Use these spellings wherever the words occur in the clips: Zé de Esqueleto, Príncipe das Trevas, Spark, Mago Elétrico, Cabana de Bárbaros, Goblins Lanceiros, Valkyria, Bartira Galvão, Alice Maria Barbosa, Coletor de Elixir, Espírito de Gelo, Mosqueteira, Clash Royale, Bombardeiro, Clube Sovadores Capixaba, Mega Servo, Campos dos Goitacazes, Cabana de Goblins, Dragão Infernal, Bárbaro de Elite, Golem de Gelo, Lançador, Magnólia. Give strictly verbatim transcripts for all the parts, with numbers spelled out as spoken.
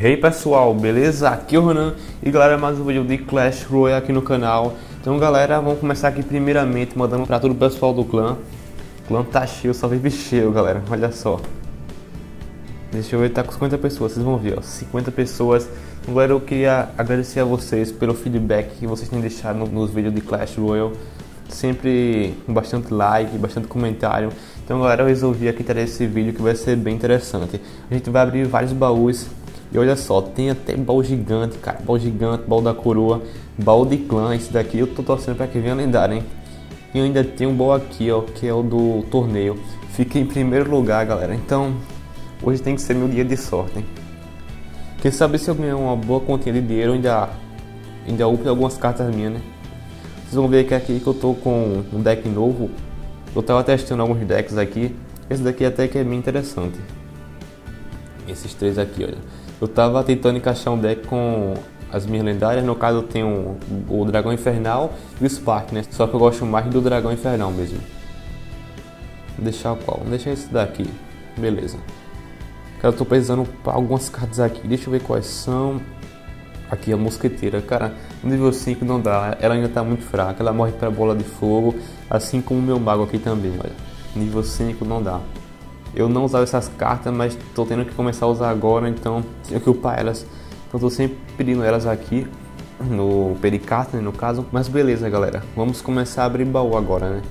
Hey pessoal, beleza? Aqui é o Ronan e galera, mais um vídeo de Clash Royale aqui no canal. Então galera, vamos começar aqui primeiramente mandando pra todo o pessoal do clã. O clã tá cheio, só vive cheio galera, olha só. Deixa eu ver, tá com cinquenta pessoas, vocês vão ver, ó, cinquenta pessoas. Então galera, eu queria agradecer a vocês pelo feedback que vocês têm deixado nos vídeos de Clash Royale. Sempre com bastante like, bastante comentário. Então galera, eu resolvi aqui trazer esse vídeo que vai ser bem interessante. A gente vai abrir vários baús. E olha só, tem até baú gigante, cara, baú gigante, baú da coroa, baú de clã, esse daqui eu tô torcendo pra que venha lendário, hein. E ainda tem um baú aqui, ó, que é o do torneio, fica em primeiro lugar, galera, então hoje tem que ser meu dia de sorte, hein. Quem sabe se eu ganhar uma boa continha de dinheiro, ainda, ainda upo algumas cartas minhas, né. Vocês vão ver que aqui que eu tô com um deck novo, eu tava testando alguns decks aqui, esse daqui até que é bem interessante. Esses três aqui, olha. Eu tava tentando encaixar um deck com as minhas lendárias, no caso eu tenho o Dragão Infernal e o Spark, né? Só que eu gosto mais do Dragão Infernal mesmo. Vou deixar qual? Vou deixar esse daqui. Beleza. Cara, eu tô precisando pra algumas cartas aqui. Deixa eu ver quais são. Aqui a Mosqueteira. Cara, no nível cinco não dá. Ela ainda tá muito fraca. Ela morre pra bola de fogo. Assim como o meu mago aqui também, olha. Nível cinco não dá. Eu não usava essas cartas, mas tô tendo que começar a usar agora, então tenho que upar elas. Então tô sempre pedindo elas aqui, no pericarta, né, no caso. Mas beleza, galera. Vamos começar a abrir baú agora, né?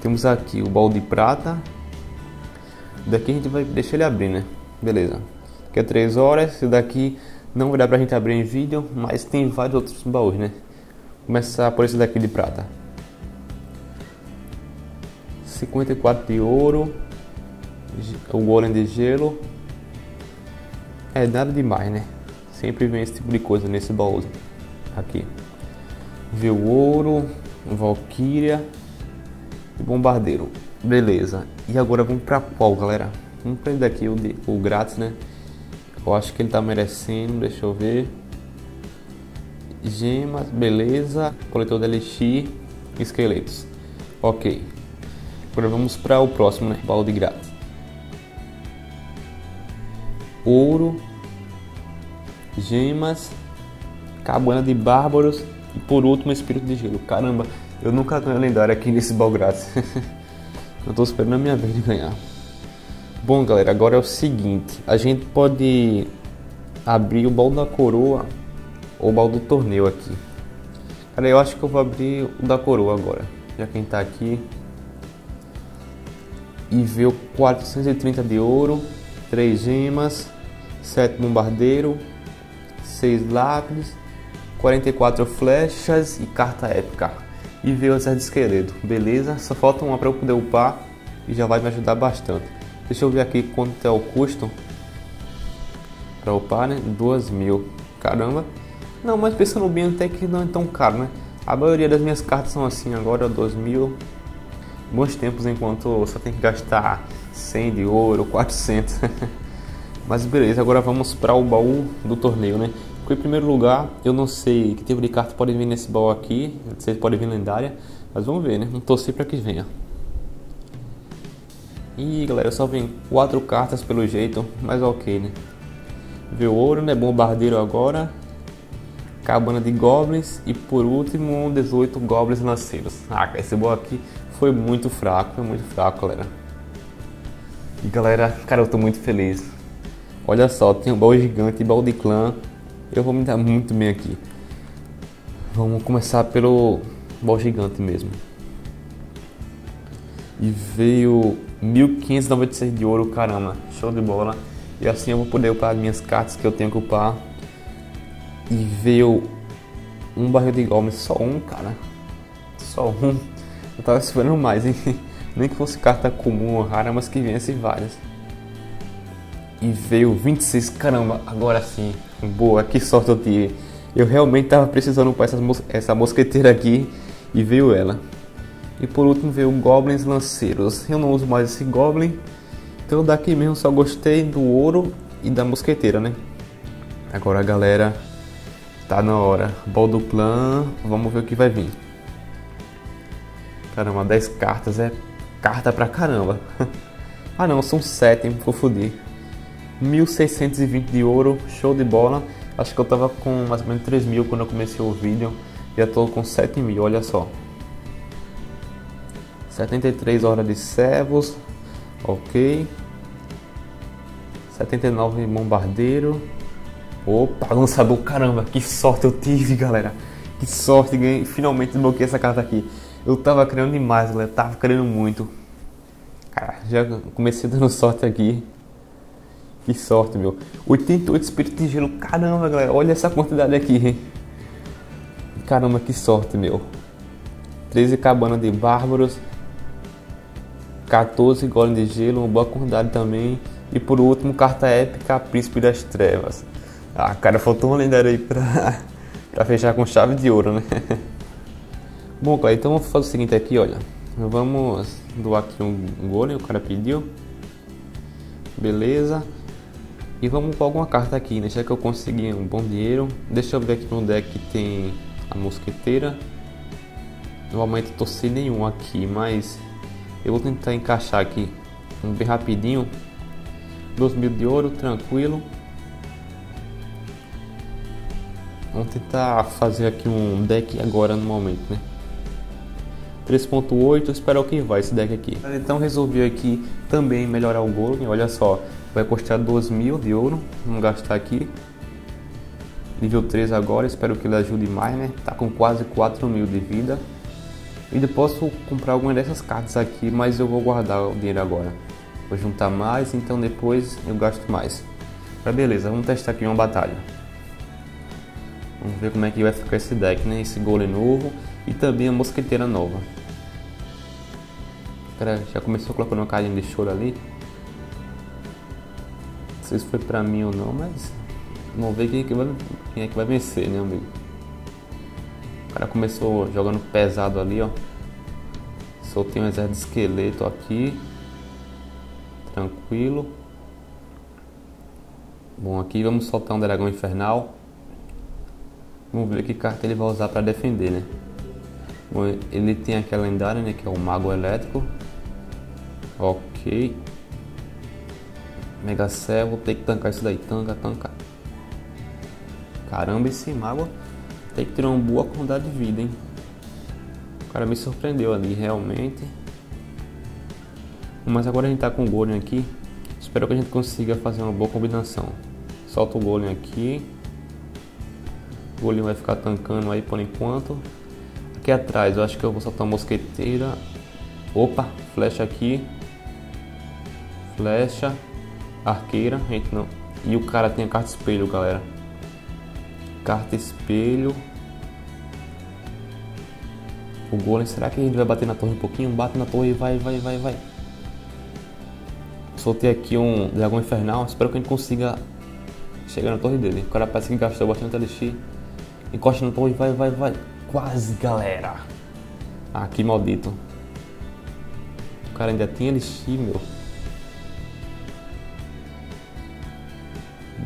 Temos aqui o baú de prata. Daqui a gente vai deixar ele abrir, né? Beleza. Daqui a três horas. Esse daqui não vai dar pra gente abrir em vídeo, mas tem vários outros baús, né? Começar por esse daqui de prata. cinquenta e quatro de ouro. O Golem de Gelo. É nada demais, né? Sempre vem esse tipo de coisa nesse baú. Aqui viu o ouro, Valkyria e Bombardeiro. Beleza. E agora vamos pra qual, galera? Vamos pra ele daqui, o, de, o grátis, né? Eu acho que ele tá merecendo. Deixa eu ver. Gemas, beleza. Coletor de Elixir e esqueletos. Ok. Agora vamos pra o próximo, né? Baú de grátis. Ouro, gemas, cabana de bárbaros e por último espírito de gelo. Caramba, eu nunca ganhei lendário aqui nesse baú grátis. Eu tô esperando a minha vez de ganhar. Bom galera, agora é o seguinte, a gente pode abrir o baú da coroa ou o baú do torneio aqui. Cara, eu acho que eu vou abrir o da coroa agora, já quem tá aqui. E veio quatrocentos e trinta de ouro, três gemas, sete bombardeiro, seis lápis, quarenta e quatro flechas e carta épica. E veio o Zé de Esqueleto, beleza? Só falta uma para eu poder upar e já vai me ajudar bastante. Deixa eu ver aqui quanto é o custo para upar, né? dois mil, caramba. Não, mas pensando bem até que não é tão caro, né? A maioria das minhas cartas são assim agora, dois mil. Bons tempos enquanto só tem que gastar cem de ouro, quatrocentos. Mas beleza, agora vamos para o baú do torneio, né? Porque em primeiro lugar, eu não sei que tipo de carta pode vir nesse baú aqui. Vocês podem vir lendária, mas vamos ver, né? Vamos torcer para que venha. E galera, eu só vim quatro cartas pelo jeito, mas ok, né? Veio ouro, né? Bombardeiro agora, cabana de goblins e por último dezoito goblins lanceiros. Ah, cara, esse baú aqui foi muito fraco, foi muito fraco, galera. E galera, cara, eu tô muito feliz. Olha só, tem um baú gigante, baú de clã. Eu vou me dar muito bem aqui. Vamos começar pelo baú gigante mesmo. E veio mil quinhentos e noventa e seis de ouro, caramba, show de bola. E assim eu vou poder upar minhas cartas que eu tenho que upar. E veio um barril de goblins, só um, cara. Só um. Eu tava esperando mais, hein. Nem que fosse carta comum ou rara, mas que viesse várias. E veio vinte e seis, caramba, agora sim. Boa, que sorte eu tive. Eu realmente tava precisando para essas mos essa mosqueteira aqui. E veio ela. E por último veio Goblins Lanceiros. Eu não uso mais esse Goblin. Então daqui mesmo só gostei do ouro e da mosqueteira, né? Agora galera, tá na hora. Ball do clã, vamos ver o que vai vir. Caramba, dez cartas é... carta pra caramba. Ah não, são sete, me confundi. mil seiscentos e vinte de ouro, show de bola. Acho que eu tava com mais ou menos três mil quando eu comecei o vídeo, já tô com sete mil, olha só. setenta e três horas de servos, ok. setenta e nove bombardeiro. Opa, lançador, caramba, que sorte eu tive, galera. Que sorte, ganhei, finalmente desbloqueei essa carta aqui. Eu tava querendo demais, galera, tava querendo muito. Cara, já comecei dando sorte aqui. Que sorte, meu. oitenta e oito Espírito de Gelo, caramba, galera, olha essa quantidade aqui, hein. Caramba, que sorte, meu. treze Cabana de Bárbaros. quatorze Golem de Gelo, uma boa quantidade também. E por último, carta épica, Príncipe das Trevas. Ah, cara, faltou uma lendária aí pra, pra fechar com chave de ouro, né? Bom, cara, então vamos fazer o seguinte aqui, olha. Vamos doar aqui um golem, o cara pediu. Beleza. E vamos com alguma carta aqui, né? Já que eu consegui um bom dinheiro. Deixa eu ver aqui no deck que tem a Mosqueteira. Normalmente eu tô sem nenhum aqui, mas eu vou tentar encaixar aqui um bem rapidinho. dois mil de ouro, tranquilo. Vamos tentar fazer aqui um deck agora no momento, né? três ponto oito, espero que vai esse deck aqui. Então resolvi aqui também melhorar o golem, olha só. Vai custar dois mil de ouro, vamos gastar aqui. Nível três agora, espero que ele ajude mais, né? Tá com quase quatro mil de vida. Ainda posso comprar alguma dessas cartas aqui, mas eu vou guardar o dinheiro agora. Vou juntar mais, então depois eu gasto mais. Mas beleza, vamos testar aqui uma batalha. Vamos ver como é que vai ficar esse deck, né? Esse golem novo e também a mosqueteira nova. O cara já começou colocando uma carinha de choro ali. Não sei se foi pra mim ou não, mas vamos ver quem é que vai, quem é que vai vencer, né, amigo? O cara começou jogando pesado ali, ó. Soltei um Zé de Esqueleto aqui. Tranquilo. Bom, aqui vamos soltar um Dragão Infernal. Vamos ver que carta ele vai usar para defender, né? Bom, ele tem aquela lendária, né? Que é o Mago Elétrico. Ok. Mega Servo, tem que tancar isso daí. Tanca, tanca. Caramba, esse Mago tem que ter uma boa quantidade de vida, hein? O cara me surpreendeu ali, realmente. Mas agora a gente tá com o golem aqui. Espero que a gente consiga fazer uma boa combinação. Solta o golem aqui. O golem vai ficar tankando aí por enquanto. Aqui atrás eu acho que eu vou soltar uma mosqueteira. Opa, flecha aqui. Flecha. Arqueira, gente, não. E o cara tem a carta espelho, galera. Carta espelho. O golem, será que a gente vai bater na torre um pouquinho? Bate na torre, vai, vai, vai, vai. Soltei aqui um Dragão Infernal. Espero que a gente consiga chegar na torre dele. O cara parece que gastou bastante elixir. Encosta na torre, vai, vai, vai. Quase, galera. Ah, que maldito. O cara ainda tem elixir, meu.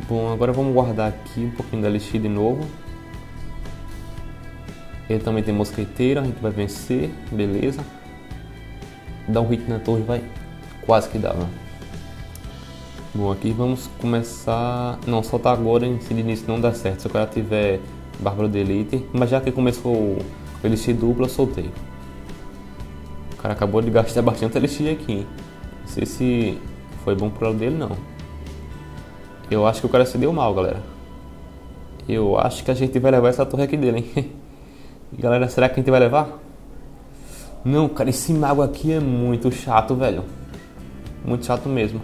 Bom, agora vamos guardar aqui um pouquinho da elixir de novo. Ele também tem mosqueteira, a gente vai vencer. Beleza. Dá um hit na torre, vai. Quase que dava. Bom, aqui vamos começar... Não, soltar agora em si de início não dá certo. Se o cara tiver Bárbaro de Elite. Mas já que começou o elixir duplo, eu soltei. O cara acabou de gastar bastante elixir aqui, hein? Não sei se foi bom pro lado dele, não. Eu acho que o cara se deu mal, galera. Eu acho que a gente vai levar essa torre aqui dele, hein? Galera, será que a gente vai levar? Não, cara, esse mago aqui é muito chato, velho. Muito chato mesmo.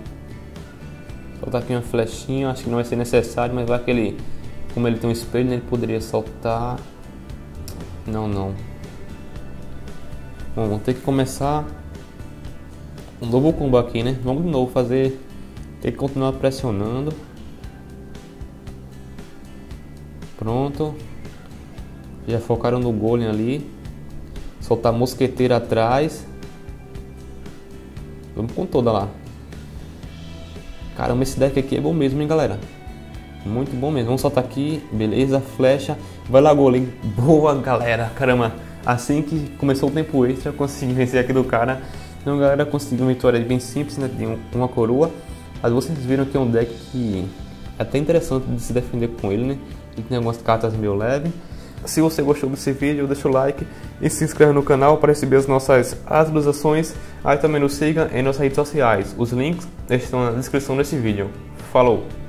Soltar aqui uma flechinha, acho que não vai ser necessário, mas vai que ele, como ele tem um espelho, né, ele poderia soltar. Não, não. Bom, vamos ter que começar um novo combo aqui, né? Vamos de novo fazer, tem que continuar pressionando. Pronto. Já focaram no golem ali. Soltar a mosqueteira atrás. Vamos com toda lá. Caramba, esse deck aqui é bom mesmo, hein, galera. Muito bom mesmo. Vamos soltar aqui. Beleza, flecha. Vai lá, golem. Boa, galera. Caramba. Assim que começou o tempo extra, consegui vencer aqui do cara. Então, galera, consegui uma vitória bem simples, né? De uma coroa. Mas vocês viram que é um deck que é até interessante de se defender com ele, né? Ele tem algumas cartas meio leves. Se você gostou desse vídeo, deixa o like e se inscreve no canal para receber as nossas atualizações. Aí também nos siga em nossas redes sociais. Os links estão na descrição desse vídeo. Falou!